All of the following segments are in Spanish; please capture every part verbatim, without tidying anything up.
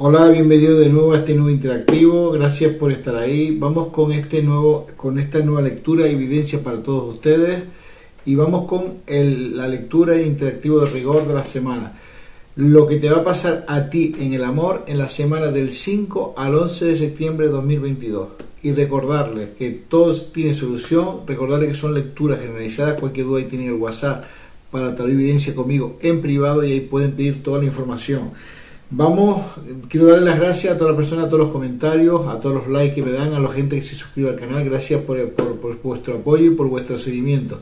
Hola, bienvenido de nuevo a este nuevo interactivo. Gracias por estar ahí. Vamos con este nuevo, con esta nueva lectura y evidencia para todos ustedes. Y vamos con el, la lectura y interactivo de rigor de la semana. Lo que te va a pasar a ti en el amor en la semana del cinco al once de septiembre de dos mil veintidós. Y recordarles que todo tiene solución. Recordarles que son lecturas generalizadas. Cualquier duda ahí tienen el WhatsApp para traer evidencia conmigo en privado y ahí pueden pedir toda la información. Vamos, quiero darle las gracias a todas las personas, a todos los comentarios, a todos los likes que me dan, a la gente que se suscribe al canal. Gracias por, por, por vuestro apoyo y por vuestro seguimiento.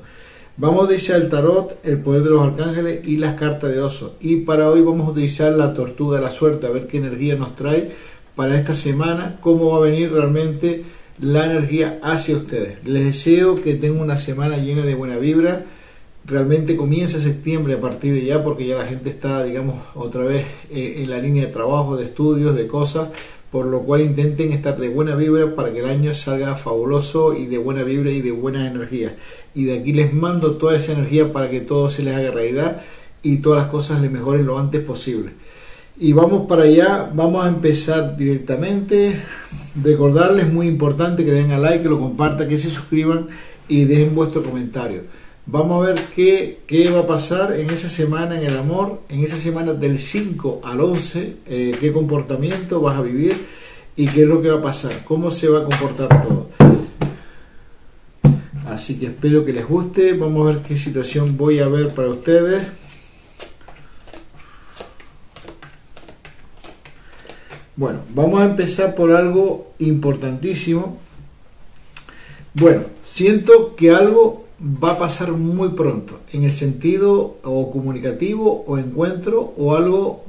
Vamos a utilizar el tarot, el poder de los arcángeles y las cartas de oso. Y para hoy vamos a utilizar la tortuga de la suerte, a ver qué energía nos trae para esta semana, cómo va a venir realmente la energía hacia ustedes. Les deseo que tengan una semana llena de buena vibra. Realmente comienza septiembre a partir de ya, porque ya la gente está, digamos, otra vez eh, en la línea de trabajo, de estudios, de cosas, por lo cual intenten estar de buena vibra para que el año salga fabuloso y de buena vibra y de buenas energías. Y de aquí les mando toda esa energía para que todo se les haga realidad y todas las cosas les mejoren lo antes posible. Y vamos para allá, vamos a empezar directamente. Recordarles, muy importante, que le den a like, que lo compartan, que se suscriban y dejen vuestro comentario. Vamos a ver qué, qué va a pasar en esa semana en el amor, en esa semana del cinco al once, eh, qué comportamiento vas a vivir y qué es lo que va a pasar, cómo se va a comportar todo. Así que espero que les guste. Vamos a ver qué situación voy a ver para ustedes. Bueno, vamos a empezar por algo importantísimo. Bueno, siento que algo va a pasar muy pronto, en el sentido o comunicativo o encuentro o algo,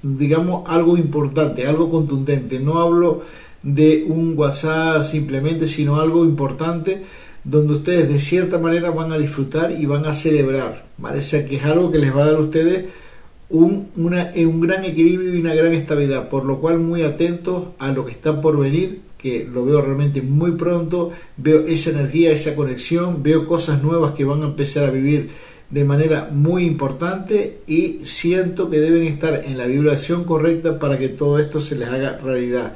digamos, algo importante, algo contundente. No hablo de un WhatsApp simplemente, sino algo importante donde ustedes de cierta manera van a disfrutar y van a celebrar, ¿vale? O sea, que es algo que les va a dar a ustedes un, una, un gran equilibrio y una gran estabilidad, por lo cual muy atentos a lo que está por venir, que lo veo realmente muy pronto. Veo esa energía, esa conexión, veo cosas nuevas que van a empezar a vivir de manera muy importante y siento que deben estar en la vibración correcta para que todo esto se les haga realidad.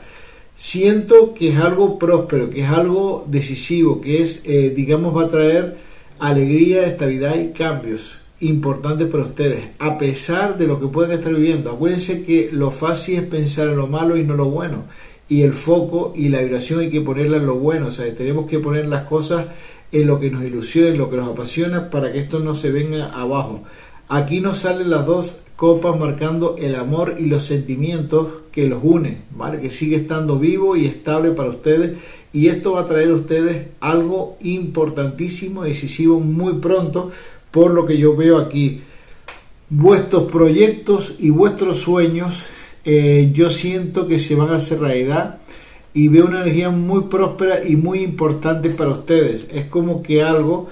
Siento que es algo próspero, que es algo decisivo, que es, eh, digamos, va a traer alegría, estabilidad y cambios importantes para ustedes, a pesar de lo que pueden estar viviendo. Acuérdense que lo fácil es pensar en lo malo y no lo bueno. Y el foco y la vibración hay que ponerla en lo bueno, o sea, tenemos que poner las cosas en lo que nos ilusiona, en lo que nos apasiona, para que esto no se venga abajo. Aquí nos salen las dos copas marcando el amor y los sentimientos que los unen, ¿vale? Que sigue estando vivo y estable para ustedes, y esto va a traer a ustedes algo importantísimo, decisivo, muy pronto, por lo que yo veo aquí. Vuestros proyectos y vuestros sueños, Eh, yo siento que se van a hacer realidad y veo una energía muy próspera y muy importante para ustedes. Es como que algo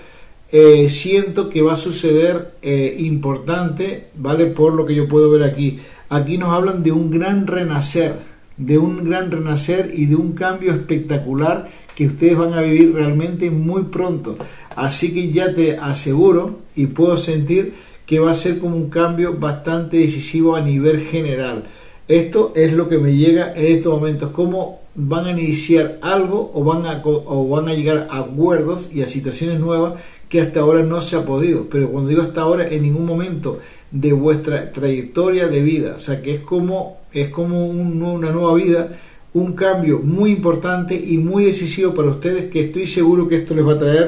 eh, siento que va a suceder eh, importante, ¿vale? Por lo que yo puedo ver aquí. Aquí nos hablan de un gran renacer, de un gran renacer y de un cambio espectacular que ustedes van a vivir realmente muy pronto. Así que ya te aseguro y puedo sentir que va a ser como un cambio bastante decisivo a nivel general. Esto es lo que me llega en estos momentos, cómo van a iniciar algo o van a, o van a llegar a acuerdos y a situaciones nuevas que hasta ahora no se ha podido. Pero cuando digo hasta ahora, en ningún momento de vuestra trayectoria de vida. O sea, que es como, es como un, una nueva vida, un cambio muy importante y muy decisivo para ustedes, que estoy seguro que esto les va a traer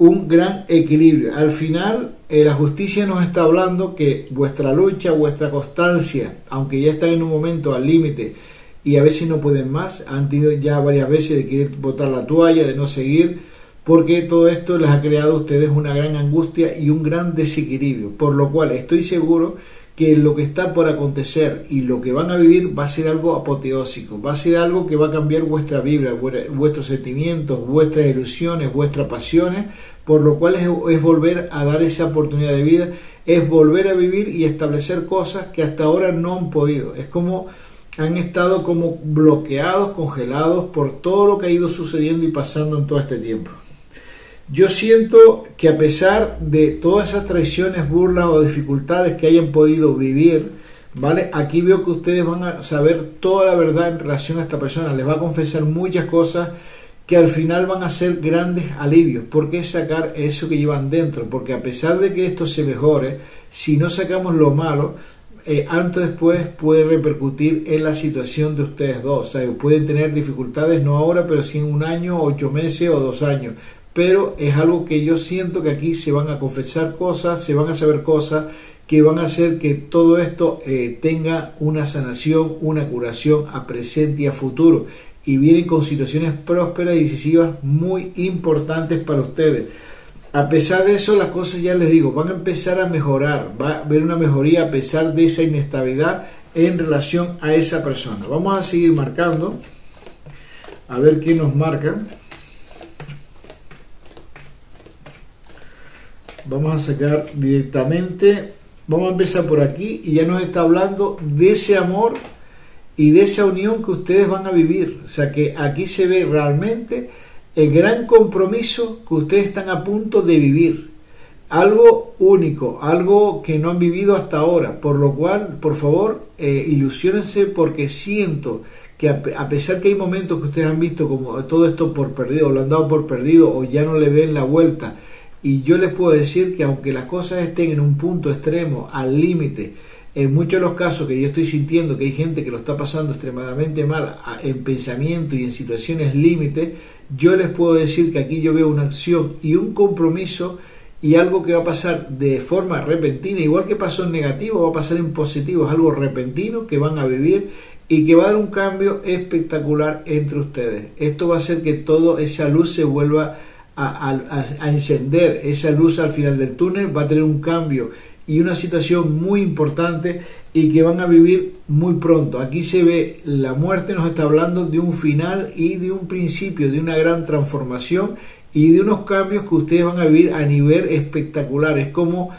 un gran equilibrio. Al final, eh, la justicia nos está hablando que vuestra lucha, vuestra constancia, aunque ya están en un momento al límite y a veces no pueden más, han tenido ya varias veces de querer botar la toalla, de no seguir, porque todo esto les ha creado a ustedes una gran angustia y un gran desequilibrio, por lo cual estoy seguro que lo que está por acontecer y lo que van a vivir va a ser algo apoteósico, va a ser algo que va a cambiar vuestra vibra, vuestros sentimientos, vuestras ilusiones, vuestras pasiones, por lo cual es, es volver a dar esa oportunidad de vida, es volver a vivir y establecer cosas que hasta ahora no han podido. Es como han estado como bloqueados, congelados por todo lo que ha ido sucediendo y pasando en todo este tiempo. Yo siento que a pesar de todas esas traiciones, burlas o dificultades que hayan podido vivir, ¿Vale? Aquí veo que ustedes van a saber toda la verdad en relación a esta persona. Les va a confesar muchas cosas que al final van a ser grandes alivios, porque sacar eso que llevan dentro, porque a pesar de que esto se mejore, si no sacamos lo malo, eh, antes o después puede repercutir en la situación de ustedes dos. O sea, pueden tener dificultades, no ahora, pero sí en un año, ocho meses o dos años. Pero es algo que yo siento que aquí se van a confesar cosas, se van a saber cosas que van a hacer que todo esto eh, tenga una sanación, una curación a presente y a futuro. Y vienen con situaciones prósperas y decisivas muy importantes para ustedes. A pesar de eso, las cosas, ya les digo, van a empezar a mejorar. Va a haber una mejoría a pesar de esa inestabilidad en relación a esa persona. Vamos a seguir marcando. A ver qué nos marcan. Vamos a sacar directamente. Vamos a empezar por aquí y ya nos está hablando de ese amor y de esa unión que ustedes van a vivir. O sea que aquí se ve realmente el gran compromiso que ustedes están a punto de vivir. Algo único, algo que no han vivido hasta ahora. Por lo cual, por favor, eh, ilusiónense, porque siento que a, a pesar que hay momentos que ustedes han visto como todo esto por perdido, o lo han dado por perdido, o ya no le ven la vuelta. Y yo les puedo decir que aunque las cosas estén en un punto extremo, al límite, en muchos de los casos que yo estoy sintiendo que hay gente que lo está pasando extremadamente mal en pensamiento y en situaciones límite, yo les puedo decir que aquí yo veo una acción y un compromiso y algo que va a pasar de forma repentina, igual que pasó en negativo, va a pasar en positivo, es algo repentino que van a vivir y que va a dar un cambio espectacular entre ustedes. Esto va a hacer que toda esa luz se vuelva a, a, a encender, esa luz al final del túnel va a tener un cambio y una situación muy importante y que van a vivir muy pronto. Aquí se ve la muerte, nos está hablando de un final y de un principio, de una gran transformación y de unos cambios que ustedes van a vivir a nivel espectacular. Es como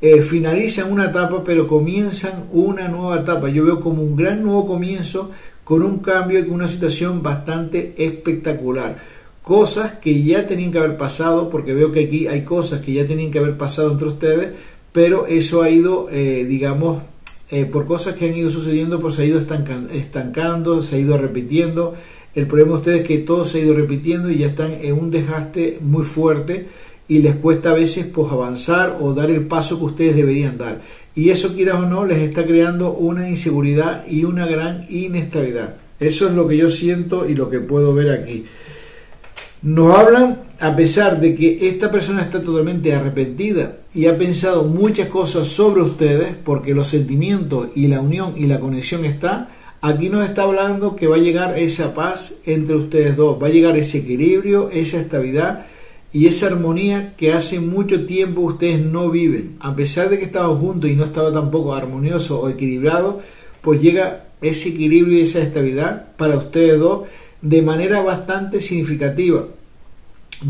eh, finalizan una etapa pero comienzan una nueva etapa. Yo veo como un gran nuevo comienzo con un cambio y con una situación bastante espectacular. Cosas que ya tenían que haber pasado, porque veo que aquí hay cosas que ya tenían que haber pasado entre ustedes, pero eso ha ido, eh, digamos, eh, por cosas que han ido sucediendo, pues se ha ido estancando, estancando, se ha ido repitiendo. El problema de ustedes es que todo se ha ido repitiendo y ya están en un desgaste muy fuerte y les cuesta a veces pues, avanzar o dar el paso que ustedes deberían dar. Y eso, quieras o no, les está creando una inseguridad y una gran inestabilidad. Eso es lo que yo siento y lo que puedo ver aquí. Nos hablan, a pesar de que esta persona está totalmente arrepentida y ha pensado muchas cosas sobre ustedes, porque los sentimientos y la unión y la conexión está, aquí nos está hablando que va a llegar esa paz entre ustedes dos, va a llegar ese equilibrio, esa estabilidad y esa armonía que hace mucho tiempo ustedes no viven. A pesar de que estaban juntos y no estaba tampoco armonioso o equilibrado, pues llega ese equilibrio y esa estabilidad para ustedes dos, de manera bastante significativa.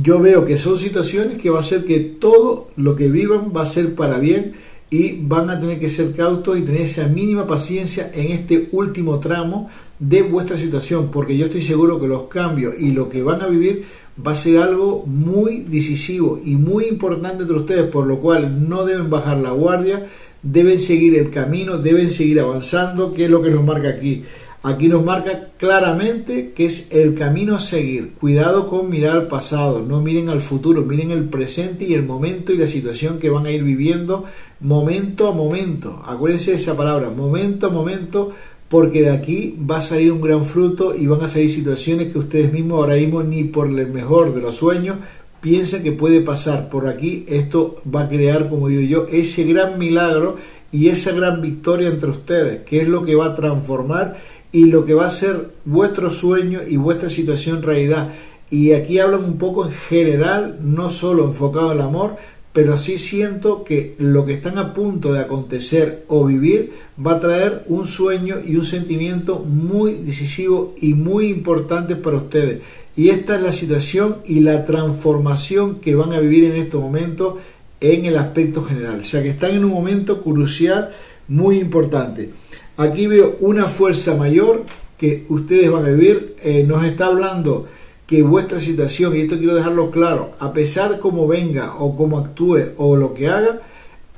Yo veo que son situaciones que va a hacer que todo lo que vivan va a ser para bien y van a tener que ser cautos y tener esa mínima paciencia en este último tramo de vuestra situación, porque yo estoy seguro que los cambios y lo que van a vivir va a ser algo muy decisivo y muy importante entre ustedes, por lo cual no deben bajar la guardia, deben seguir el camino, deben seguir avanzando, que es lo que nos marca aquí. Aquí nos marca claramente que es el camino a seguir. Cuidado con mirar al pasado, no miren al futuro, miren el presente y el momento y la situación que van a ir viviendo momento a momento. Acuérdense de esa palabra, momento a momento, porque de aquí va a salir un gran fruto y van a salir situaciones que ustedes mismos ahora mismo ni por el mejor de los sueños piensan que puede pasar. Por aquí esto va a crear, como digo yo, ese gran milagro y esa gran victoria entre ustedes, que es lo que va a transformar y lo que va a ser vuestro sueño y vuestra situación realidad. Y aquí hablan un poco en general, no solo enfocado en el amor, pero sí siento que lo que están a punto de acontecer o vivir va a traer un sueño y un sentimiento muy decisivo y muy importante para ustedes. Y esta es la situación y la transformación que van a vivir en estos momentos en el aspecto general. O sea que están en un momento crucial muy importante. Aquí veo una fuerza mayor que ustedes van a vivir, eh, nos está hablando que vuestra situación, y esto quiero dejarlo claro, a pesar como venga o como actúe o lo que haga,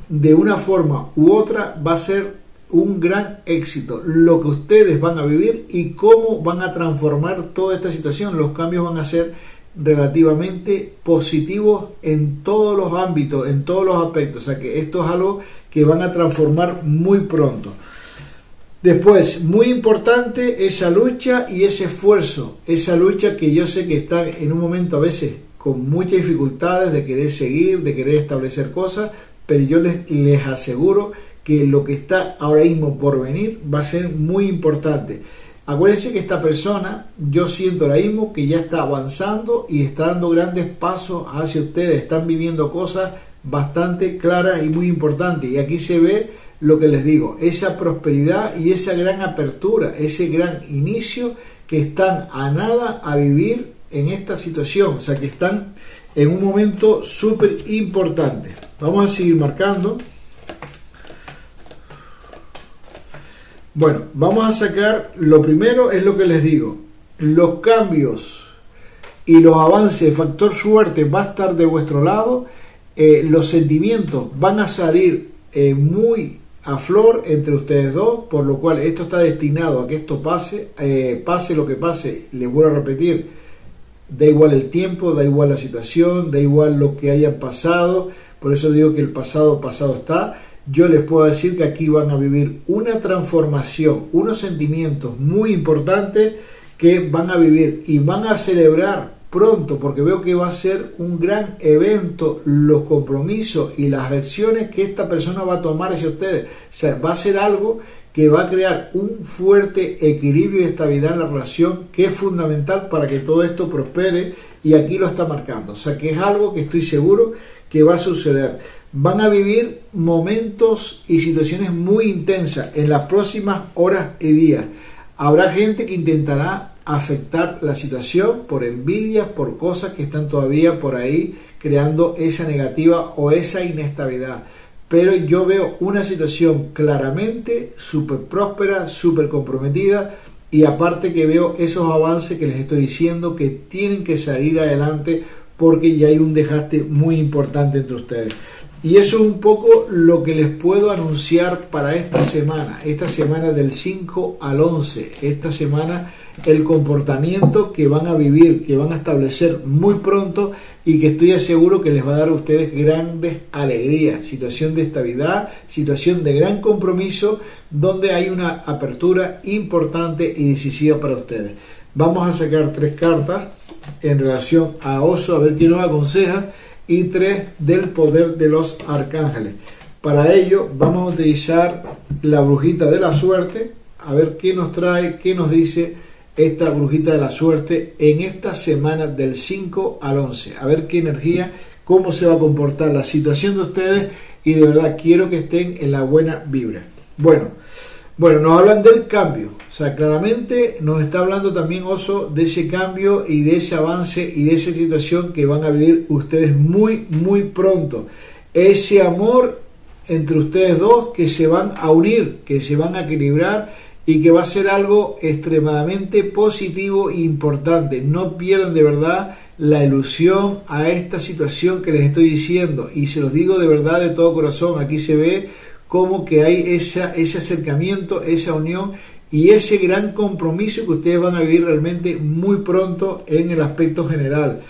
de una forma u otra va a ser un gran éxito lo que ustedes van a vivir y cómo van a transformar toda esta situación. Los cambios van a ser relativamente positivos en todos los ámbitos, en todos los aspectos, o sea que esto es algo que van a transformar muy pronto. Después, muy importante esa lucha y ese esfuerzo, esa lucha que yo sé que está en un momento a veces con muchas dificultades de querer seguir, de querer establecer cosas, pero yo les, les aseguro que lo que está ahora mismo por venir va a ser muy importante. Acuérdense que esta persona, yo siento ahora mismo que ya está avanzando y está dando grandes pasos hacia ustedes, están viviendo cosas bastante claras y muy importantes, y aquí se ve lo que les digo, esa prosperidad y esa gran apertura, ese gran inicio que están a nada a vivir en esta situación, o sea que están en un momento súper importante. Vamos a seguir marcando. Bueno, vamos a sacar, lo primero es lo que les digo, los cambios y los avances, el factor suerte va a estar de vuestro lado, eh, los sentimientos van a salir eh, muy a flor entre ustedes dos, por lo cual esto está destinado a que esto pase, eh, pase lo que pase, les vuelvo a repetir, da igual el tiempo, da igual la situación, da igual lo que hayan pasado, por eso digo que el pasado pasado está. Yo les puedo decir que aquí van a vivir una transformación, unos sentimientos muy importantes que van a vivir y van a celebrar pronto, porque veo que va a ser un gran evento los compromisos y las acciones que esta persona va a tomar hacia ustedes. O sea, va a ser algo que va a crear un fuerte equilibrio y estabilidad en la relación, que es fundamental para que todo esto prospere, y aquí lo está marcando. O sea, que es algo que estoy seguro que va a suceder. Van a vivir momentos y situaciones muy intensas en las próximas horas y días. Habrá gente que intentará afectar la situación por envidias, por cosas que están todavía por ahí creando esa negativa o esa inestabilidad. Pero yo veo una situación claramente súper próspera, súper comprometida, y aparte que veo esos avances que les estoy diciendo que tienen que salir adelante porque ya hay un desgaste muy importante entre ustedes. Y eso es un poco lo que les puedo anunciar para esta semana, esta semana del cinco al once, esta semana el comportamiento que van a vivir, que van a establecer muy pronto y que estoy seguro que les va a dar a ustedes grandes alegrías, situación de estabilidad, situación de gran compromiso, donde hay una apertura importante y decisiva para ustedes. Vamos a sacar tres cartas en relación a Oso, a ver qué nos aconseja, y tres del poder de los arcángeles. Para ello vamos a utilizar la brujita de la suerte, a ver qué nos trae, qué nos dice esta brujita de la suerte en esta semana del cinco al once, a ver qué energía, cómo se va a comportar la situación de ustedes, y de verdad quiero que estén en la buena vibra. Bueno, bueno, nos hablan del cambio, o sea, claramente nos está hablando también Oso de ese cambio y de ese avance y de esa situación que van a vivir ustedes muy, muy pronto. Ese amor entre ustedes dos que se van a unir, que se van a equilibrar y que va a ser algo extremadamente positivo e importante. No pierdan de verdad la ilusión a esta situación que les estoy diciendo, y se los digo de verdad de todo corazón, aquí se ve como que hay esa, ese acercamiento, esa unión y ese gran compromiso que ustedes van a vivir realmente muy pronto en el aspecto general.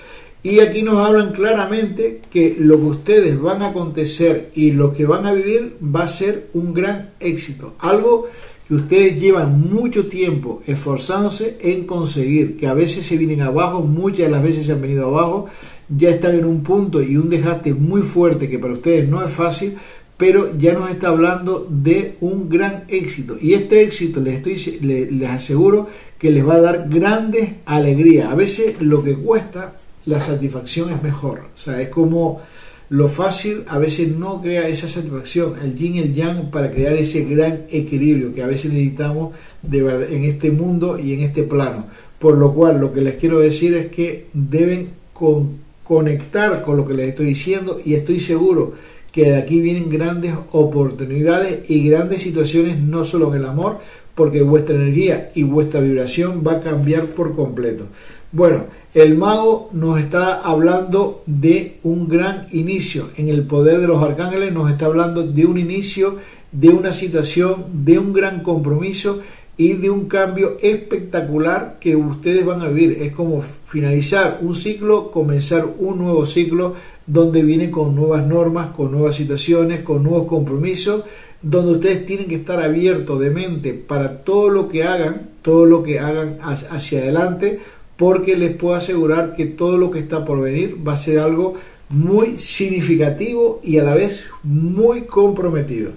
Y aquí nos hablan claramente que lo que ustedes van a acontecer y lo que van a vivir va a ser un gran éxito, algo que ustedes llevan mucho tiempo esforzándose en conseguir, que a veces se vienen abajo, muchas de las veces se han venido abajo, ya están en un punto y un desgaste muy fuerte que para ustedes no es fácil, pero ya nos está hablando de un gran éxito, y este éxito les, estoy, les, les aseguro que les va a dar grandes alegrías. A veces lo que cuesta, la satisfacción es mejor, o sea, es como lo fácil a veces no crea esa satisfacción, el yin y el yang, para crear ese gran equilibrio que a veces necesitamos de verdad en este mundo y en este plano. Por lo cual lo que les quiero decir es que deben con, conectar con lo que les estoy diciendo, y estoy seguro que de aquí vienen grandes oportunidades y grandes situaciones, no solo en el amor, porque vuestra energía y vuestra vibración va a cambiar por completo. Bueno, el mago nos está hablando de un gran inicio, en el poder de los arcángeles nos está hablando de un inicio de una situación, de un gran compromiso y de un cambio espectacular que ustedes van a vivir. Es como finalizar un ciclo, comenzar un nuevo ciclo donde viene con nuevas normas, con nuevas situaciones, con nuevos compromisos, donde ustedes tienen que estar abiertos de mente para todo lo que hagan, todo lo que hagan hacia adelante, porque les puedo asegurar que todo lo que está por venir va a ser algo muy significativo y a la vez muy comprometido.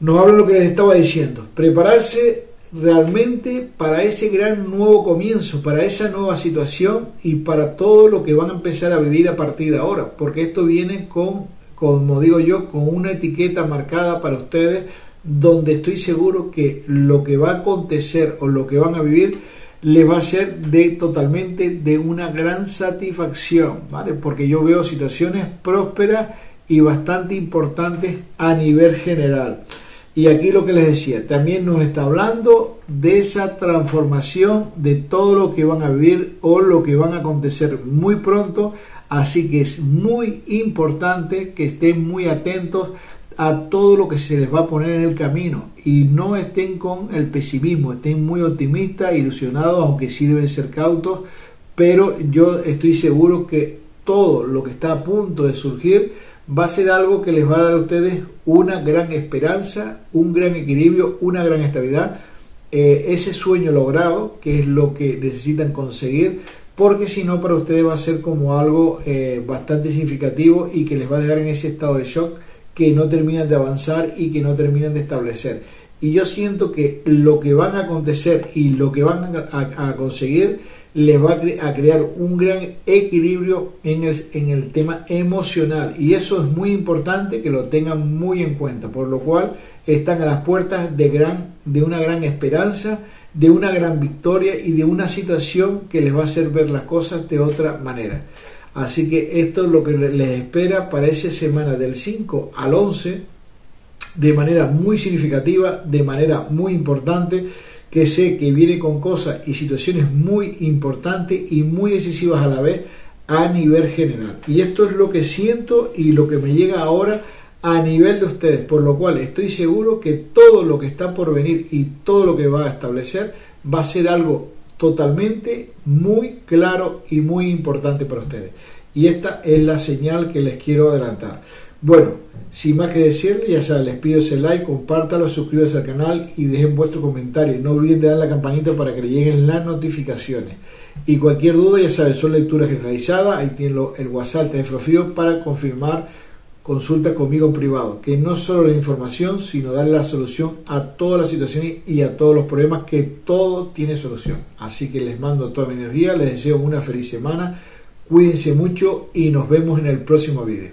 Nos habla lo que les estaba diciendo, prepararse realmente para ese gran nuevo comienzo, para esa nueva situación y para todo lo que van a empezar a vivir a partir de ahora, porque esto viene con, como digo yo, con una etiqueta marcada para ustedes, donde estoy seguro que lo que va a acontecer o lo que van a vivir les va a ser de totalmente de una gran satisfacción, ¿vale? Porque yo veo situaciones prósperas y bastante importantes a nivel general. Y aquí lo que les decía, también nos está hablando de esa transformación de todo lo que van a vivir o lo que van a acontecer muy pronto, así que es muy importante que estén muy atentos a todo lo que se les va a poner en el camino y no estén con el pesimismo, estén muy optimistas, ilusionados, aunque sí deben ser cautos, pero yo estoy seguro que todo lo que está a punto de surgir va a ser algo que les va a dar a ustedes una gran esperanza, un gran equilibrio, una gran estabilidad, eh, ese sueño logrado, que es lo que necesitan conseguir, porque si no para ustedes va a ser como algo eh, bastante significativo y que les va a dejar en ese estado de shock que no terminan de avanzar y que no terminan de establecer. Y yo siento que lo que van a acontecer y lo que van a, a conseguir les va a, cre a crear un gran equilibrio en el, en el tema emocional, y eso es muy importante que lo tengan muy en cuenta, por lo cual están a las puertas de, gran, de una gran esperanza, de una gran victoria y de una situación que les va a hacer ver las cosas de otra manera. Así que esto es lo que les espera para esa semana del cinco al once, de manera muy significativa, de manera muy importante, que sé que viene con cosas y situaciones muy importantes y muy decisivas a la vez a nivel general. Y esto es lo que siento y lo que me llega ahora a nivel de ustedes, por lo cual estoy seguro que todo lo que está por venir y todo lo que va a establecer va a ser algo totalmente muy claro y muy importante para ustedes, y esta es la señal que les quiero adelantar. Bueno, sin más que decirles, ya saben, les pido ese like, compártalo, suscríbanse al canal y dejen vuestro comentario, no olviden de dar la campanita para que les lleguen las notificaciones, y cualquier duda, ya saben, son lecturas generalizadas, ahí tienen el WhatsApp de Afrofío para confirmar consulta conmigo en privado, que no solo la información, sino dar la solución a todas las situaciones y a todos los problemas, que todo tiene solución. Así que les mando toda mi energía, les deseo una feliz semana, cuídense mucho y nos vemos en el próximo vídeo.